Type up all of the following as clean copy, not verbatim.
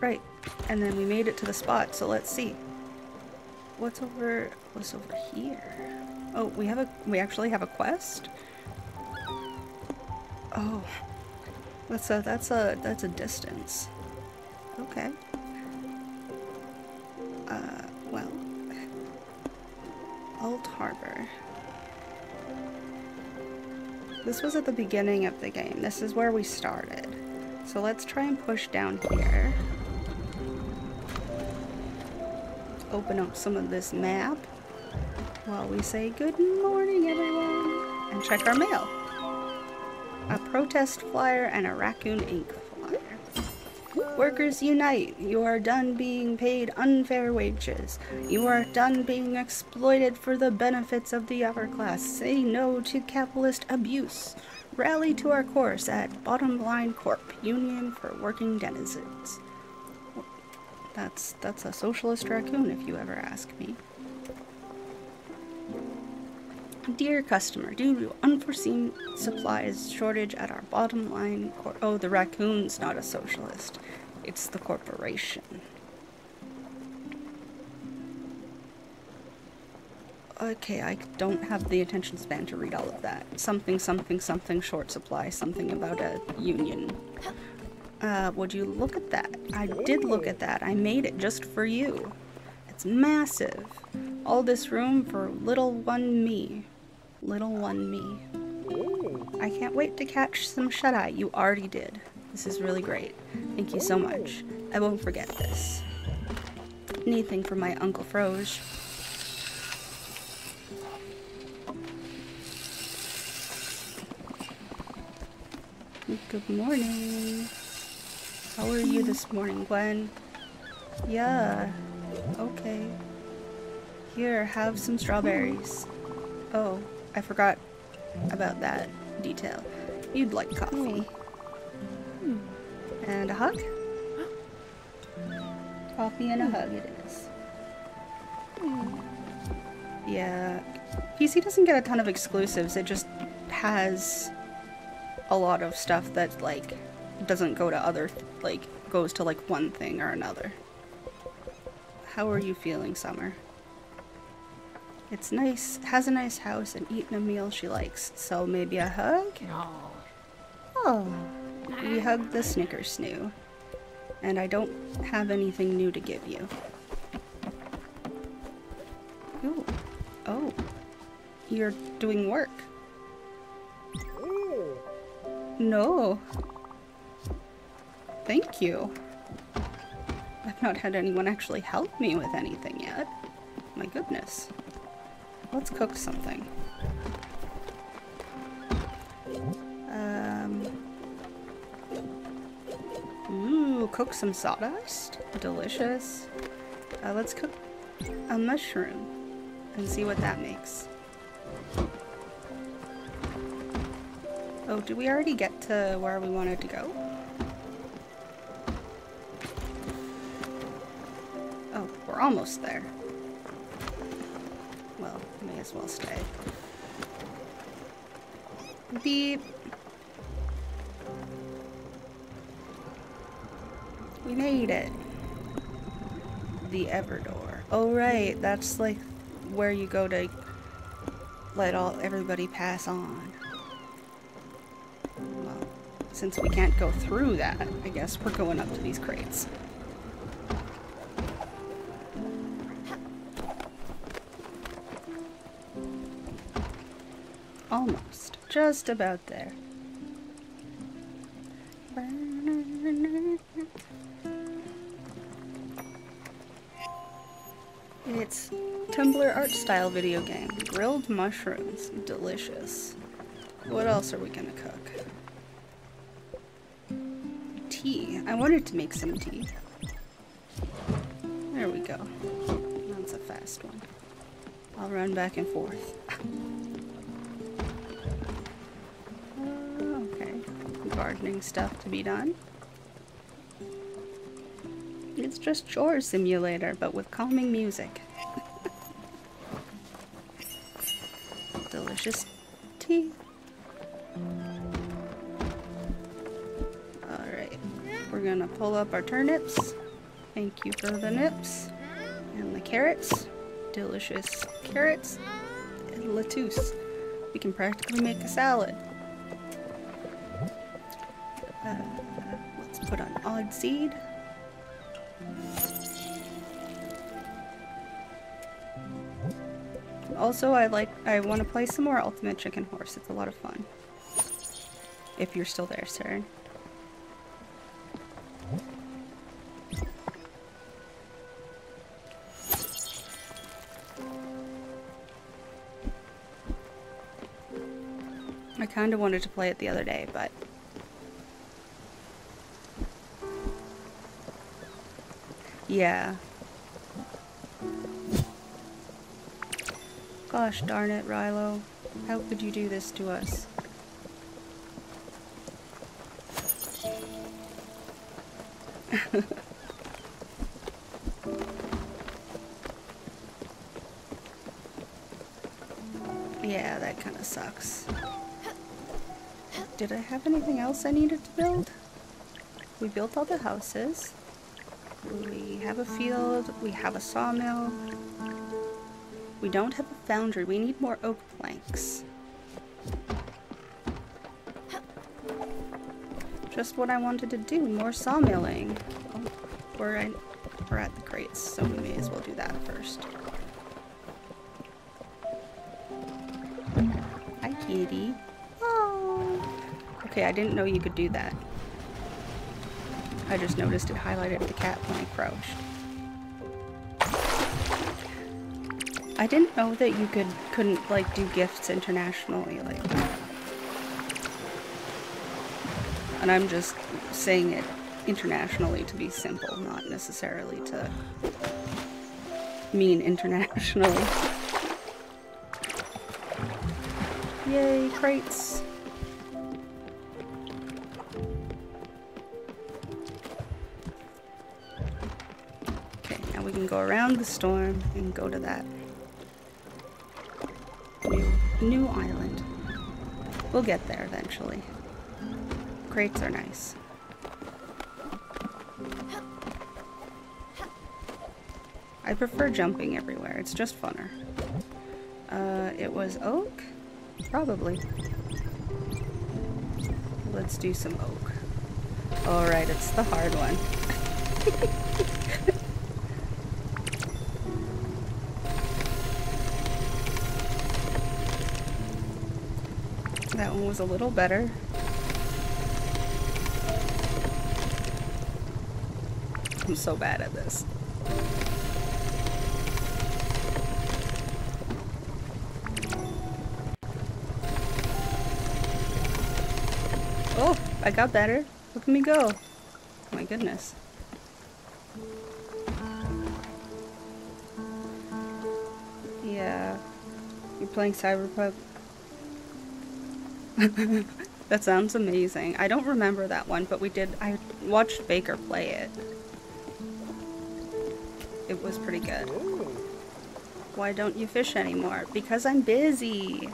Right. And then we made it to the spot, so let's see. What's over here? Oh, we actually have a quest? Oh. That's a distance. Okay. Well. Old Harbor. This was at the beginning of the game. This is where we started. So let's try and push down here. Open up some of this map while we say good morning, everyone, and check our mail. A protest flyer and a Raccoon Inc. flyer. Workers unite! You are done being paid unfair wages. You are done being exploited for the benefits of the upper class. Say no to capitalist abuse. Rally to our course at Bottom Line Corp. Union for Working Denizens. That's a socialist raccoon if you ever ask me. Dear customer, due to unforeseen supplies shortage at our Bottom Line Corp. Oh, the raccoon's not a socialist. It's the corporation. Okay, I don't have the attention span to read all of that. Something, something, something, short supply, something about a union. Would you look at that? I did look at that. I made it just for you. It's massive. All this room for little one me. Little one me. I can't wait to catch some shut-eye. You already did. This is really great. Thank you so much. I won't forget this. Anything from my Uncle Froge. Good morning. How are you this morning, Gwen? Yeah. Okay. Here, have some strawberries. Oh, I forgot about that detail. You'd like coffee. And a hug? Coffee and a hug it is. Yeah. PC doesn't get a ton of exclusives, it just has a lot of stuff that, like, doesn't go to other, like, goes to, like, one thing or another. How are you feeling, Summer? It's nice, has a nice house, and eating a meal she likes. So maybe a hug? No. Oh. We hugged the Snickersnoo. And I don't have anything new to give you. Ooh. Oh. You're doing work. No. Thank you. I've not had anyone actually help me with anything yet. My goodness. Let's cook something. Ooh, cook some sawdust. Delicious. Let's cook a mushroom and see what that makes. Oh, did we already get to where we wanted to go? Oh, we're almost there. Well, may as well stay. Beep. We made it. The Everdoor. Oh, right. That's like where you go to let everybody pass on. Since we can't go through that, I guess we're going up to these crates. Almost. Just about there. It's Tumblr art style video game. Grilled mushrooms. Delicious. What else are we gonna cook? Tea. I wanted to make some tea. There we go. That's a fast one. I'll run back and forth. Okay. Gardening stuff to be done. It's just chore simulator, but with calming music. Delicious tea. We're gonna pull up our turnips. Thank you for the nips and the carrots. Delicious carrots and lettuce. We can practically make a salad. Let's put on Odd Seed. Also, I want to play some more Ultimate Chicken Horse. It's a lot of fun. If you're still there, sir. I kind of wanted to play it the other day, but yeah. Gosh darn it, Rylo. How could you do this to us? Yeah, that kind of sucks. Did I have anything else I needed to build? We built all the houses. We have a field. We have a sawmill. We don't have a foundry. We need more oak planks. Just what I wanted to do, more sawmilling. Oh, we're at the crates, so we may as well do that first. Hi, kitty. Oh. Okay, I didn't know you could do that. I just noticed it highlighted the cat when I crouched. I didn't know that you couldn't like do gifts internationally like that. And I'm just saying it internationally to be simple, not necessarily to mean internationally. Yay, crates! Okay, now we can go around the storm and go to that new island. We'll get there eventually. Crates are nice. I prefer jumping everywhere. It's just funner. It was oak? Probably. Let's do some oak. Alright, it's the hard one. That one was a little better. I'm so bad at this. Oh, I got better. Look at me go. My goodness. Yeah. You're playing Cyberpunk? That sounds amazing. I don't remember that one, but I watched Baker play it. It was pretty good. Why don't you fish anymore? Because I'm busy.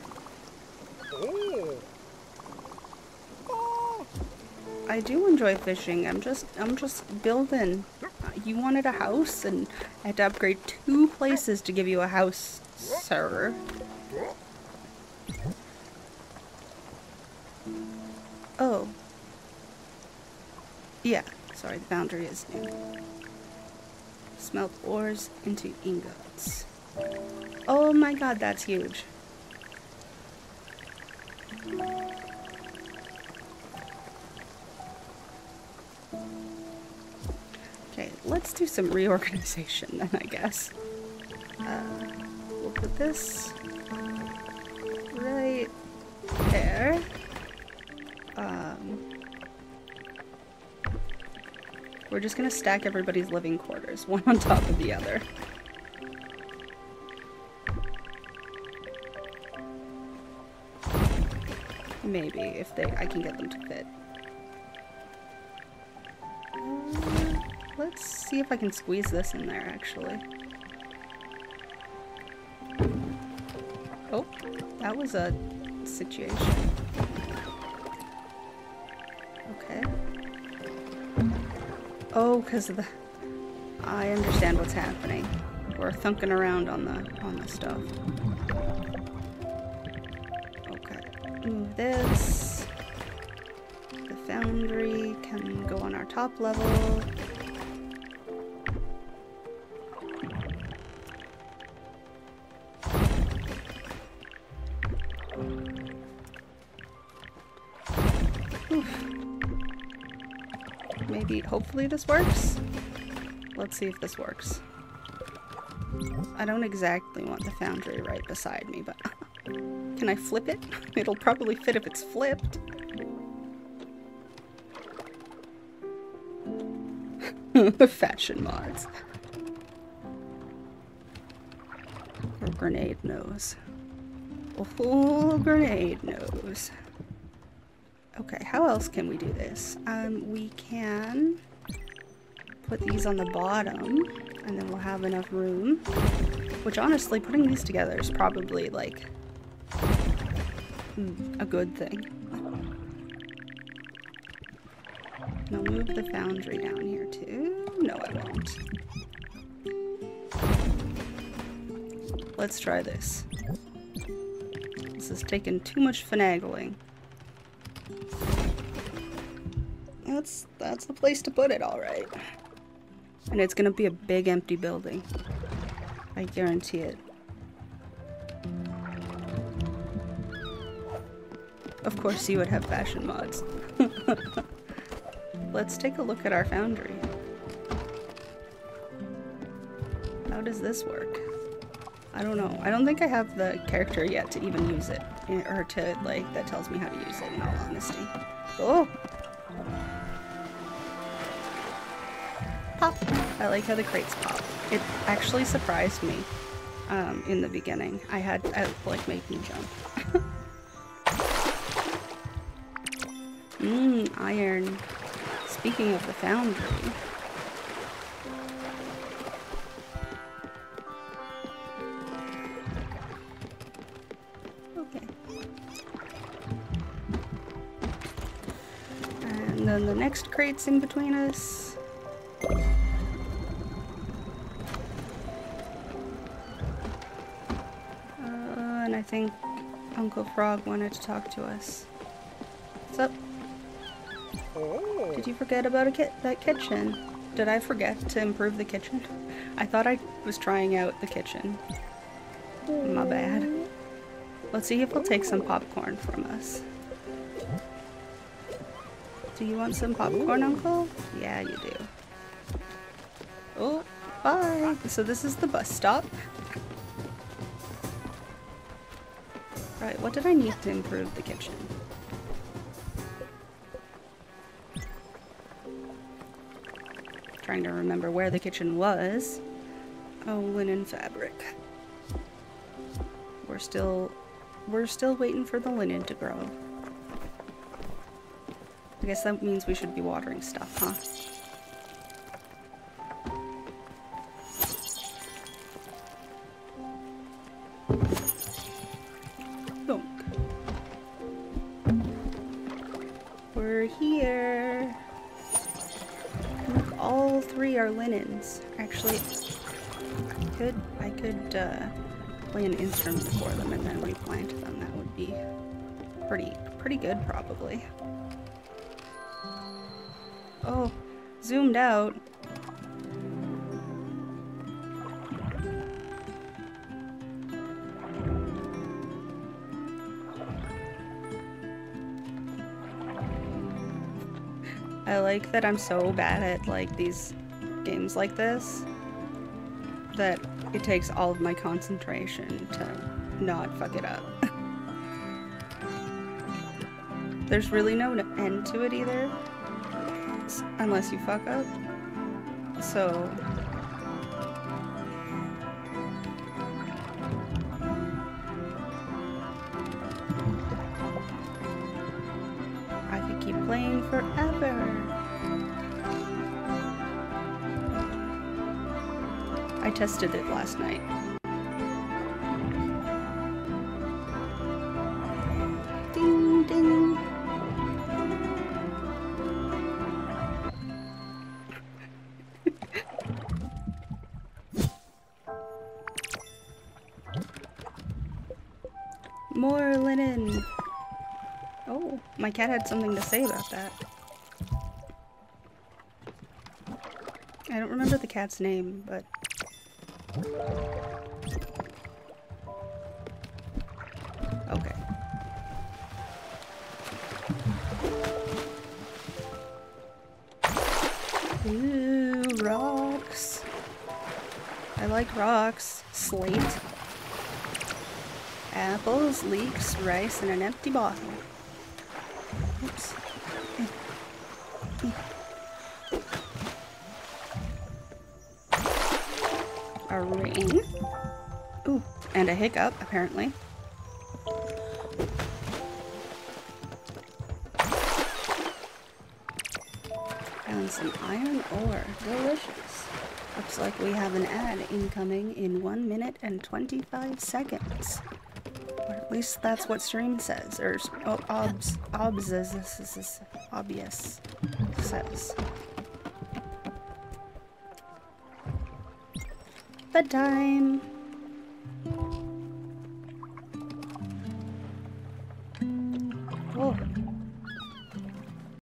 I do enjoy fishing. I'm just building. You wanted a house, and I had to upgrade 2 places to give you a house, sir. Oh. Yeah. Sorry, the boundary is new. Smelt ores into ingots. Oh my god, that's huge. Okay, let's do some reorganization then, I guess. We'll put this right there. We're just gonna stack everybody's living quarters, one on top of the other. Maybe, if I can get them to fit. Let's see if I can squeeze this in there, actually. Oh, that was a situation. Oh, because of the I understand what's happening. We're thunking around on the stuff. Okay, move this. The foundry can go on our top level. Hopefully this works. Let's see if this works. I don't exactly want the foundry right beside me, but can I flip it? It'll probably fit if it's flipped. Fashion mods. Or grenade nose. Oh, grenade nose. Okay, how else can we do this? We can put these on the bottom, and then we'll have enough room. Which, honestly, putting these together is probably, like, a good thing. Now move the foundry down here, too. No, I won't. Let's try this. This is taking too much finagling. That's the place to put it, alright. And it's gonna be a big empty building. I guarantee it. Of course you would have fashion mods. Let's take a look at our foundry. How does this work? I don't know. I don't think I have the character yet to even use it. Or to, like, that tells me how to use it, in all honesty. Oh! Pop! I like how the crates pop. It actually surprised me in the beginning. I made me jump. Iron. Speaking of the foundry. And the next crate's in between us. And I think Uncle Froge wanted to talk to us. What's up? Oh. Did you forget about that kitchen? Did I forget to improve the kitchen? I thought I was trying out the kitchen. My bad. Let's see if he'll take some popcorn from us. Do you want some popcorn, Uncle? Yeah, you do. Oh, bye! So this is the bus stop. Right, what did I need to improve the kitchen? Trying to remember where the kitchen was. Oh, linen fabric. We're still waiting for the linen to grow. I guess that means we should be watering stuff, huh? We're here. Look, all three are linens. Actually, I could play an instrument for them and then replant them. That would be pretty good, probably. Oh, zoomed out. I like that I'm so bad at, like, these games like this that it takes all of my concentration to not fuck it up. There's really no end to it either. Unless you fuck up. So... I could keep playing forever. I tested it last night. Ding, ding. it in. Oh, my cat had something to say about that. I don't remember the cat's name, but... okay. Ooh, rocks. I like rocks. Slate. Apples, leeks, rice, and an empty bottle. Oops. A ring. Ooh, and a hiccup, apparently. And some iron ore. Delicious. Looks like we have an ad incoming in 1 minute and 25 seconds. Or at least that's what stream says, or oh, obvious says. Bedtime!